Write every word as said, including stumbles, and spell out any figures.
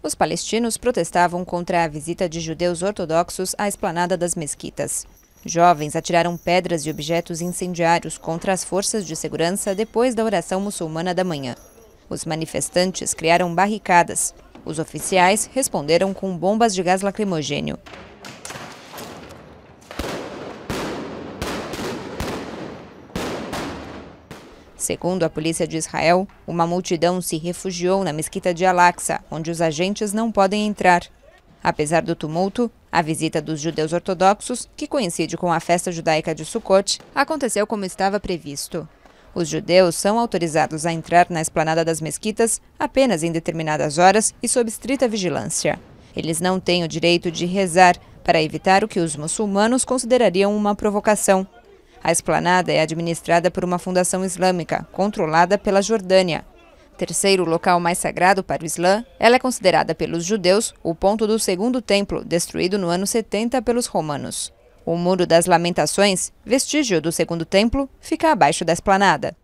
Os palestinos protestavam contra a visita de judeus ortodoxos à Esplanada das Mesquitas. Jovens atiraram pedras e objetos incendiários contra as forças de segurança depois da oração muçulmana da manhã. Os manifestantes criaram barricadas. Os oficiais responderam com bombas de gás lacrimogênio. Segundo a polícia de Israel, uma multidão se refugiou na mesquita de Al-Aqsa, onde os agentes não podem entrar. Apesar do tumulto, a visita dos judeus ortodoxos, que coincide com a festa judaica de Sukkot, aconteceu como estava previsto. Os judeus são autorizados a entrar na Esplanada das Mesquitas apenas em determinadas horas e sob estrita vigilância. Eles não têm o direito de rezar, para evitar o que os muçulmanos considerariam uma provocação. A esplanada é administrada por uma fundação islâmica, controlada pela Jordânia. Terceiro local mais sagrado para o Islã, ela é considerada pelos judeus o ponto do Segundo Templo, destruído no ano setenta pelos romanos. O Muro das Lamentações, vestígio do Segundo Templo, fica abaixo da esplanada.